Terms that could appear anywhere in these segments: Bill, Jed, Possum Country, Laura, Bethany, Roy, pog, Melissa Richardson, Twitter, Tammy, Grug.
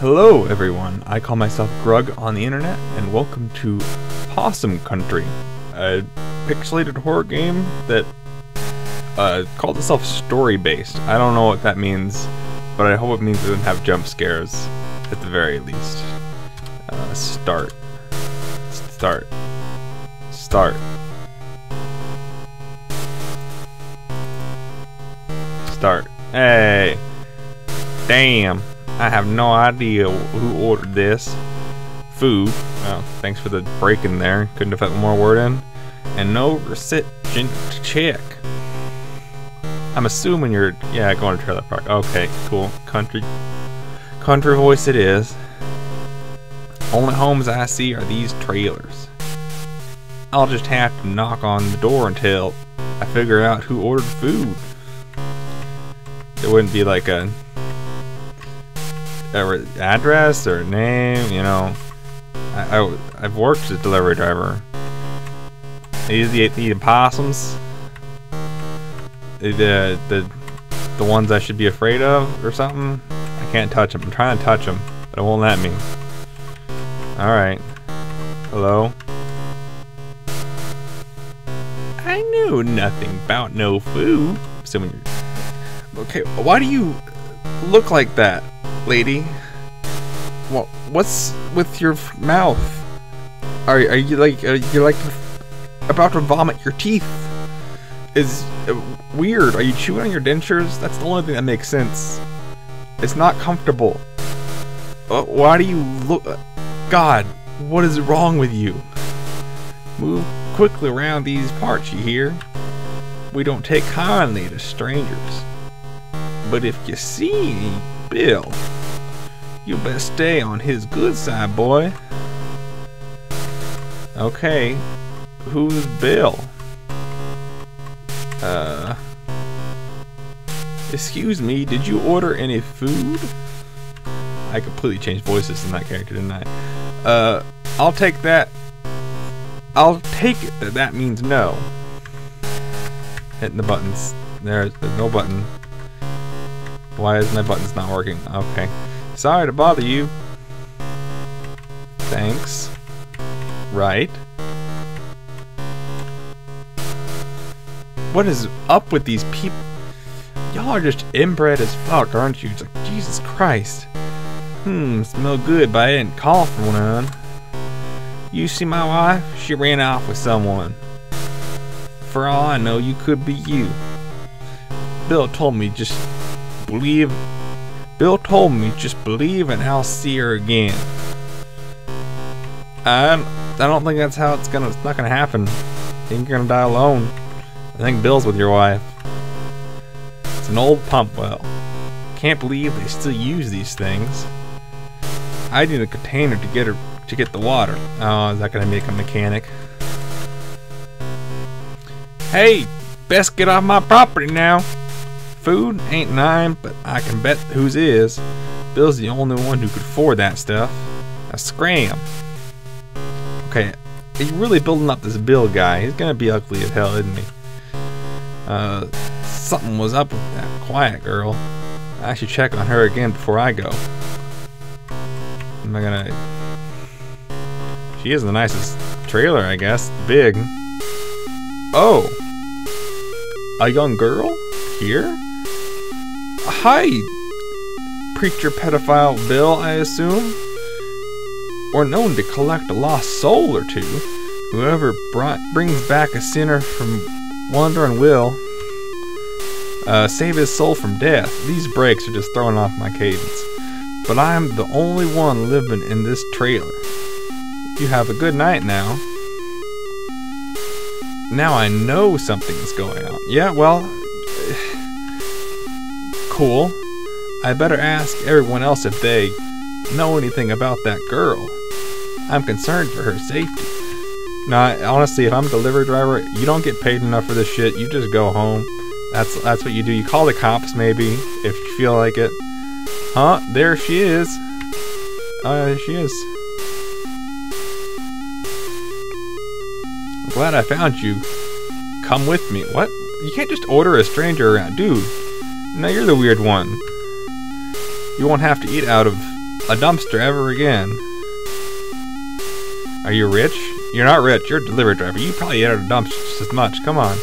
Hello everyone, I call myself Grug on the internet, and welcome to Possum Country, a pixelated horror game that called itself story-based. I don't know what that means, but I hope it means it doesn't have jump scares, at the very least. Start. Hey! Damn! I have no idea who ordered this food. Oh, thanks for the break in there. Couldn't have put more word in. And no receipt to check. I'm assuming you're, yeah, going to trailer park. Okay, cool. Country voice it is. Only homes I see are these trailers. I'll just have to knock on the door until I figure out who ordered food. It wouldn't be like a address or name, you know. I've worked as a delivery driver. I usually eat possums. The ones I should be afraid of or something. I can't touch them. I'm trying to touch them, but it won't let me. All right. Hello. I know nothing about no food. So when you're okay, why do you look like that? Lady, what's with your mouth? Are you like you're like about to vomit your teeth? Is weird. Are you chewing on your dentures? That's the only thing that makes sense. It's not comfortable. Why do you look? God, what is wrong with you? Move quickly around these parts, you hear? We don't take kindly to strangers. But if you see Bill, you best stay on his good side, boy. Okay, who's Bill? Excuse me, did you order any food? I completely changed voices in that character, didn't I? I'll take that. I'll take it that means no. Hitting the buttons. There's no button. Why is my buttons not working? Okay. Sorry to bother you. Thanks. Right. What is up with these people? Y'all are just inbred as fuck, aren't you? It's like, Jesus Christ. Smell good, but I didn't call for none. You see my wife? She ran off with someone. For all I know, you could be you. Bill told me just believe and I'll see her again. I don't think that's how it's not gonna happen. I think you're gonna die alone. I think Bill's with your wife. It's an old pump well. Can't believe they still use these things. I need a container to get the water. Oh, is that gonna make a mechanic? Hey, best get off my property now. Food ain't mine, but I can bet whose is. Bill's the only one who could afford that stuff. A scram. Okay, he's really building up this Bill guy. He's gonna be ugly as hell, isn't he? Something was up with that quiet girl. I should check on her again before I go. She is the nicest trailer, I guess. Big. Oh! A young girl? Here? Hi, preacher pedophile Bill, I assume. Or known to collect a lost soul or two. Whoever brings back a sinner from wandering will save his soul from death. These breaks are just throwing off my cadence. But I am the only one living in this trailer. You have a good night now. Now I know something's going on. Yeah, well, cool. I better ask everyone else if they know anything about that girl. I'm concerned for her safety. Now, honestly, if I'm a delivery driver, you don't get paid enough for this shit. You just go home. That's what you do. You call the cops, maybe, if you feel like it. Huh? There she is. There she is. I'm glad I found you. Come with me. What? You can't just order a stranger around, dude. Now you're the weird one. You won't have to eat out of a dumpster ever again. Are you rich? You're not rich, you're a delivery driver. You probably ate out of dumpsters just as much. Come on.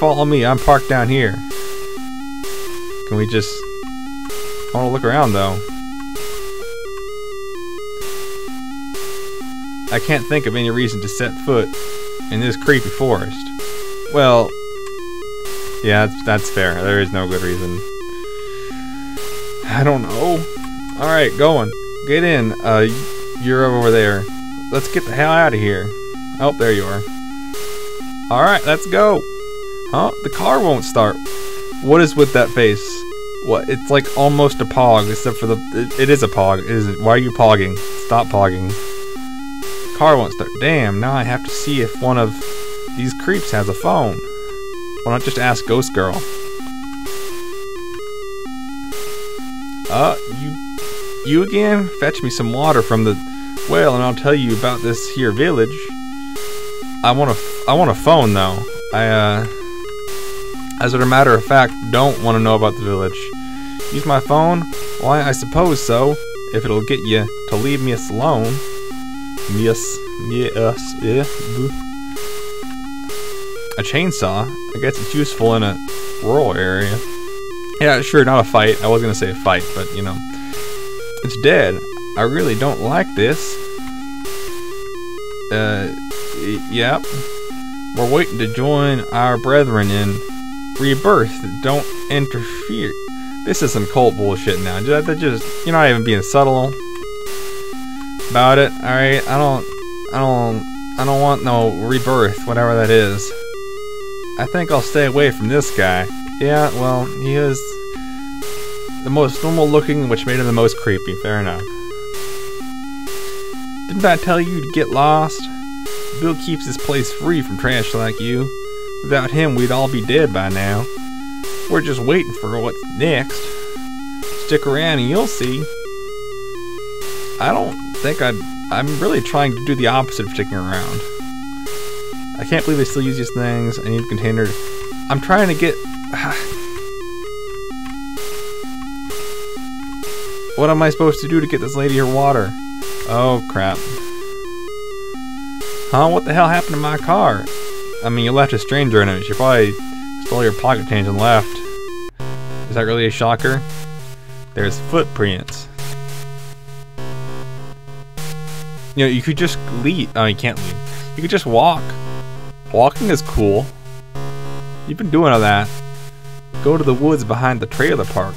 Follow me, I'm parked down here. Can we just... I wanna look around though. I can't think of any reason to set foot in this creepy forest. Well, yeah, that's fair. There is no good reason. I don't know. Alright, going. Get in. You're over there. Let's get the hell out of here. Oh, there you are. Alright, let's go. Huh? The car won't start. What is with that face? What? It's like almost a pog, except for the... It is a pog, isn't it? Why are you pogging? Stop pogging. Car won't start. Damn, now I have to see if one of these creeps has a phone. Why not just ask Ghost Girl? You again? Fetch me some water from the well and I'll tell you about this here village. I want a phone though. As a matter of fact, don't want to know about the village. Use my phone? Why, I suppose so. If it'll get you to leave me alone. A chainsaw? I guess it's useful in a rural area. Yeah, sure, not a fight. I was gonna say a fight, but you know. It's dead. I really don't like this. Yep. We're waiting to join our brethren in rebirth. Don't interfere. This is some cult bullshit now. That just, you're not even being subtle about it. Alright, I don't want no rebirth, whatever that is. I think I'll stay away from this guy. Yeah, well, he is the most normal looking, which made him the most creepy. Fair enough. Didn't I tell you to get lost? Bill keeps this place free from trash like you. Without him, we'd all be dead by now. We're just waiting for what's next. Stick around and you'll see. I don't think I'm really trying to do the opposite of sticking around. I can't believe they still use these things. I need a container. I'm trying to get... What am I supposed to do to get this lady her water? Oh, crap. Huh? What the hell happened to my car? I mean, you left a stranger in it. She probably stole your pocket change and left. Is that really a shocker? There's footprints. You know, you could just leave. Oh, you can't leave. You could just walk. Walking is cool. You've been doing all that. Go to the woods behind the trailer park.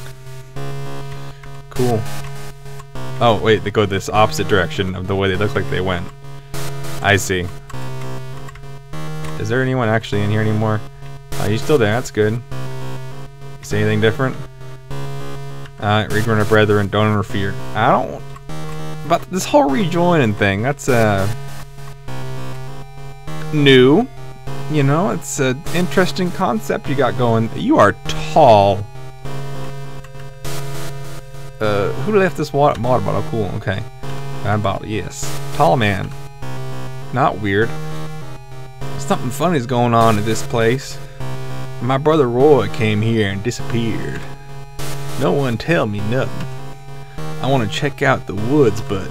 Cool. Oh, wait, they go this opposite direction of the way they look like they went. I see. Is there anyone actually in here anymore? Are you still there? That's good. Is anything different? Rejoin our brethren, don't interfere. I don't... But this whole rejoining thing, that's new. You know, it's an interesting concept you got going. You are tall. Who left this water bottle? Cool, okay. Water bottle, yes. Tall man. Not weird. Something funny's going on at this place. My brother Roy came here and disappeared. No one tell me nothing. I want to check out the woods, but...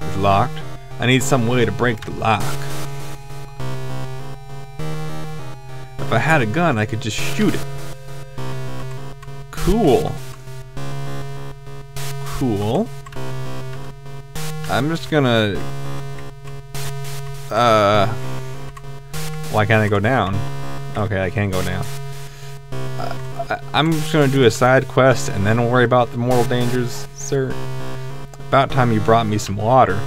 It's locked. I need some way to break the lock. If I had a gun, I could just shoot it. Cool. Cool. I'm just gonna... Why can't I go down? Okay, I can go down. I'm just gonna do a side quest and then worry about the moral dangers, sir. About time you brought me some water.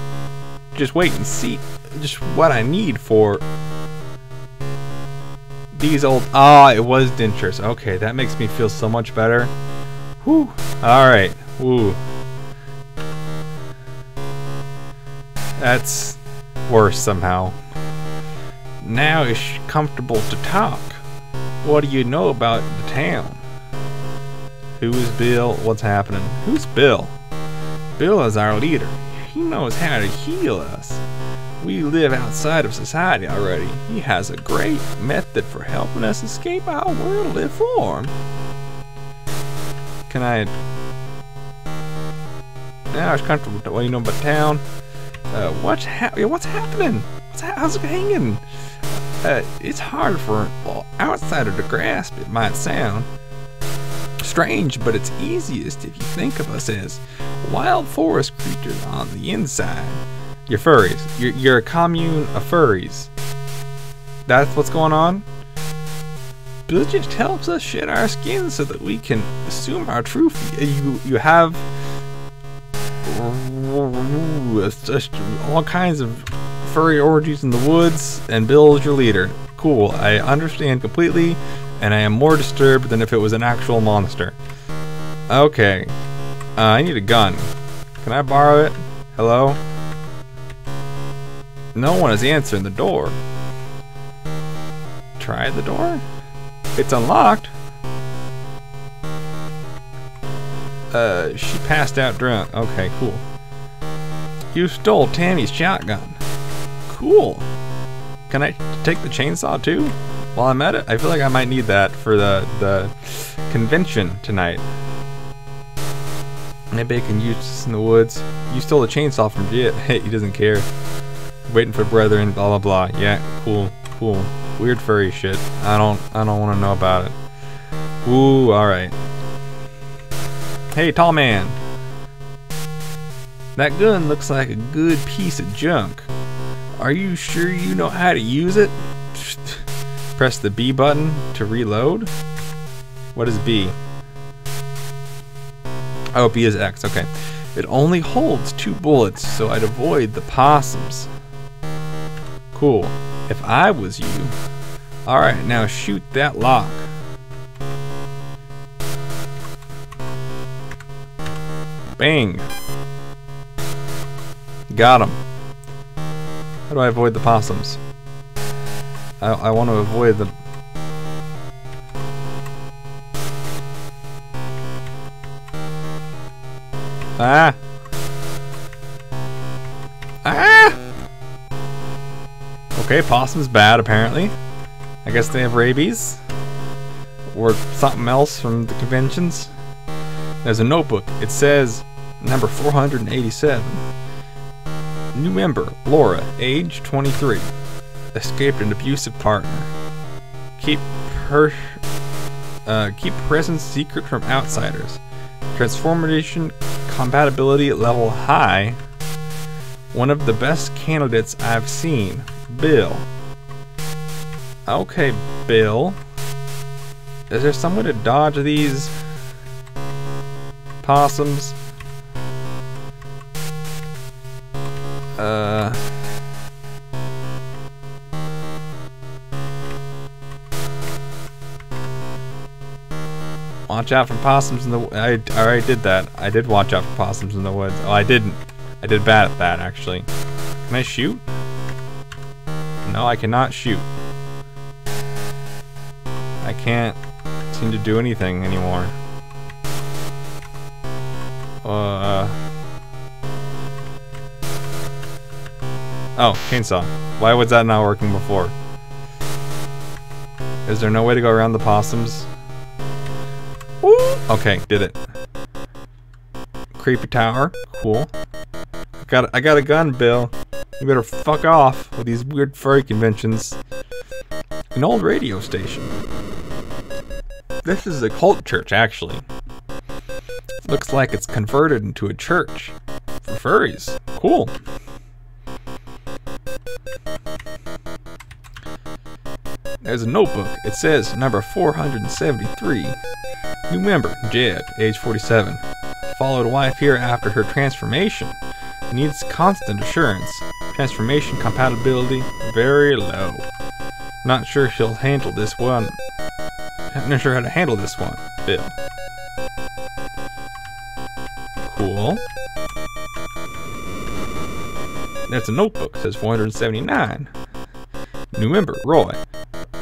Just wait and see just what I need for these old... Ah, it was dentures. Okay, that makes me feel so much better. Whew. Alright. Woo. That's worse somehow. Now it's comfortable to talk. What do you know about the town? Who is Bill? What's happening? Who's Bill? Bill is our leader. He knows how to heal us. We live outside of society already. He has a great method for helping us escape our worldly form. Can I Now it's comfortable. Well, you know about town. What's happening? How's it hanging? It's hard for an outsider to grasp. It might sound strange, but it's easiest if you think of us as wild forest creatures on the inside. You're furries. You're a commune of furries. That's what's going on. Bill just helps us shed our skin so that we can assume our true. You have all kinds of furry orgies in the woods, and Bill's your leader. Cool. I understand completely, and I am more disturbed than if it was an actual monster. Okay. I need a gun. Can I borrow it? Hello? No one is answering the door. Try the door? It's unlocked. She passed out drunk. Okay, cool. You stole Tammy's shotgun. Cool. Can I take the chainsaw too? While I'm at it, I feel like I might need that for the convention tonight. Maybe I can use this in the woods. You stole the chainsaw from Jed. Hey, he doesn't care. Waiting for brethren, blah blah blah. Yeah, cool, cool. Weird furry shit. I don't want to know about it. Ooh, all right. Hey, tall man. That gun looks like a good piece of junk. Are you sure you know how to use it? Press the B button to reload. What is B? Oh, B is X. Okay. It only holds 2 bullets, so I'd avoid the possums. Cool. If I was you. Alright, now shoot that lock. Bang. Got him. How do I avoid the possums? I want to avoid them. Ah! Ah! Okay, possum's bad apparently. I guess they have rabies. Or something else from the conventions. There's a notebook. It says number 487. New member, Laura, age 23. Escaped an abusive partner. Keep presence secret from outsiders. Transformation compatibility level high. One of the best candidates I've seen. Bill. Okay, Bill. Is there some way to dodge these possums? Watch out for possums in the woods. I already did that. I did watch out for possums in the woods. Oh, I didn't. I did bad at that, actually. Can I shoot? No, I cannot shoot. I can't seem to do anything anymore. Oh, chainsaw. Why was that not working before? Is there no way to go around the possums? Woo! Okay, did it. Creepy tower. Cool. I got a gun, Bill. You better fuck off with these weird furry conventions. An old radio station. This is a cult church, actually. Looks like it's converted into a church for furries. Cool. There's a notebook. It says number 473. New member, Jed, age 47. Followed wife here after her transformation. Needs constant assurance. Transformation compatibility very low. Not sure she'll handle this one. Not sure how to handle this one, Bill. Cool. There's a notebook. It says 479. New member, Roy.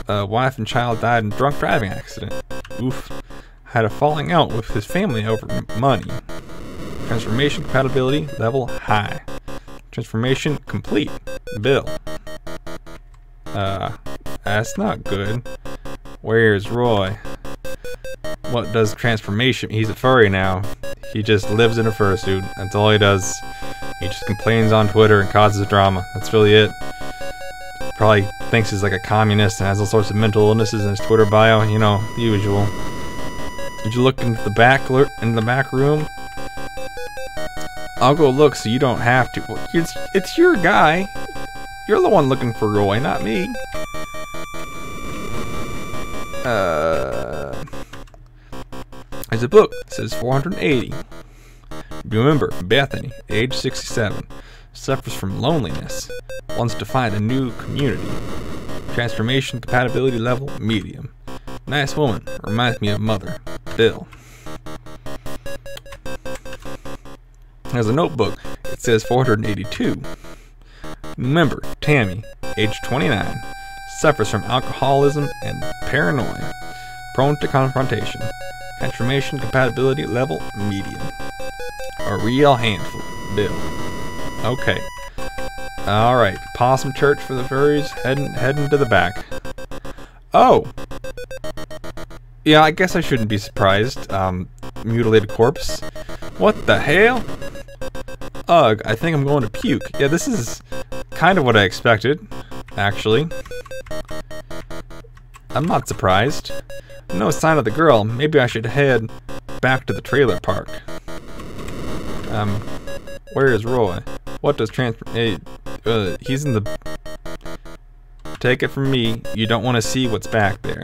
Wife and child died in a drunk driving accident. Oof. Had a falling out with his family over money. Transformation compatibility level high. Transformation complete. Bill. That's not good. Where's Roy? What does transformation? He's a furry now. He just lives in a fursuit. That's all he does. He just complains on Twitter and causes drama. That's really it. Probably thinks he's like a communist and has all sorts of mental illnesses in his Twitter bio. You know, the usual. Did you look into the back room? I'll go look so you don't have to. Well, it's your guy. You're the one looking for Roy, not me. There's a book. It says 480. Remember, Bethany, age 67, suffers from loneliness. Wants to find a new community. Transformation compatibility level, medium. Nice woman. Reminds me of mother, Bill. There's a notebook. It says 482. Remember, Tammy, age 29, suffers from alcoholism and paranoia. Prone to confrontation. Transformation compatibility level, medium. A real handful, Bill. Okay. Alright, Possum Church for the furries, heading to the back. Oh! Yeah, I guess I shouldn't be surprised. Mutilated corpse. What the hell? Ugh, I think I'm going to puke. Yeah, this is kind of what I expected, actually. I'm not surprised. No sign of the girl. Maybe I should head back to the trailer park. Where is Roy? What does he's in the... Take it from me, you don't want to see what's back there.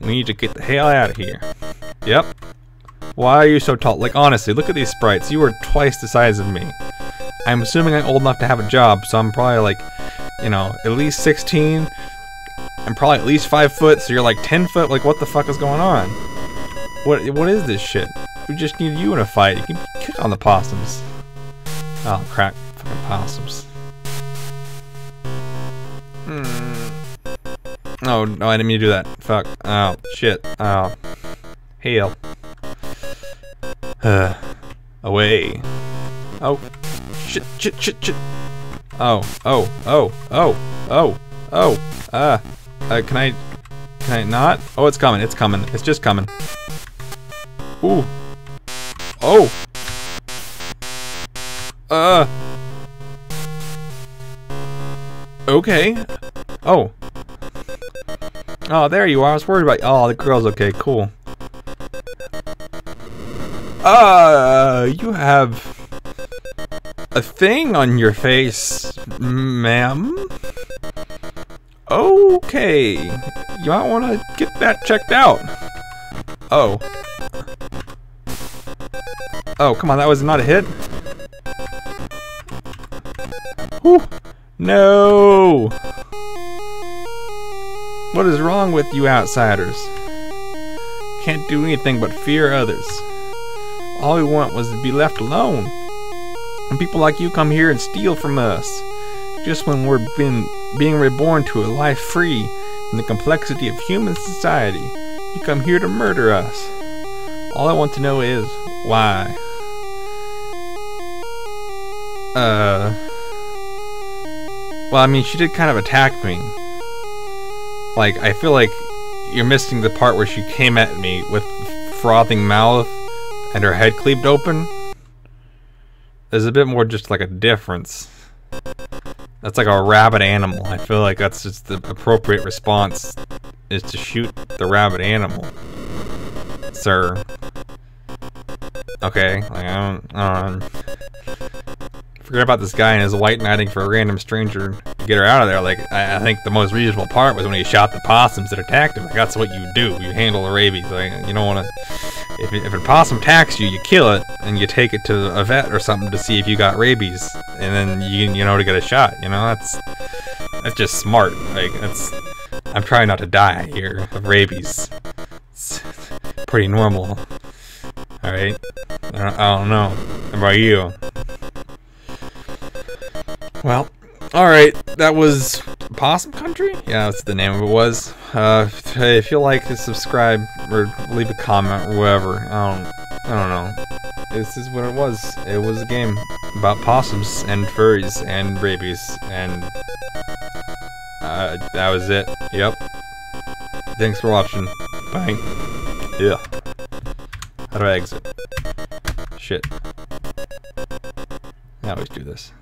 We need to get the hell out of here. Yep. Why are you so tall? Like, honestly, look at these sprites. You are twice the size of me. I'm assuming I'm old enough to have a job, so I'm probably like, you know, at least 16. I'm probably at least 5 foot, so you're like 10 foot. Like, what the fuck is going on? What is this shit? We just need you in a fight. You can kick on the possums. Oh, crap. Fucking possums. Oh, no, I didn't mean to do that. Fuck. Oh, shit. Oh. Hail. Away. Oh. Shit, shit, shit, shit. Oh, oh, oh, oh, oh, oh. Can I not? Oh, it's coming. It's coming. It's just coming. Ooh. Oh. Okay. Oh. Oh, there you are. I was worried about you. Oh, the girl's okay. Cool. You have a thing on your face, ma'am. Okay. You might want to get that checked out. Oh. Oh, come on, that was not a hit. Whew. No! What is wrong with you outsiders? Can't do anything but fear others. All we want was to be left alone. And people like you come here and steal from us. Just when we're being reborn to a life free from the complexity of human society, you come here to murder us. All I want to know is why. Well, I mean, she did kind of attack me. Like, I feel like you're missing the part where she came at me with frothing mouth and her head cleaved open. There's a bit more just like a difference. That's like a rabid animal. I feel like that's just the appropriate response is to shoot the rabid animal. Sir. Okay, like, forget about this guy and his white knighting for a random stranger to get her out of there. Like, I think the most reasonable part was when he shot the possums that attacked him. Like, that's what you do. You handle the rabies. Like, you don't want to... If a possum attacks you, you kill it, and you take it to a vet or something to see if you got rabies. And then, you know, to get a shot. You know, that's just smart. Like, that's... I'm trying not to die here of rabies. It's pretty normal. Alright? I don't know. How about you? Well, alright, that was Possum Country? Yeah, that's the name of it was. Hey, if you like to subscribe or leave a comment or whatever, I don't know. This is what it was. It was a game about possums and furries and rabies and... that was it. Yep. Thanks for watching. Bye. Yeah. How do I exit? Shit. I always do this.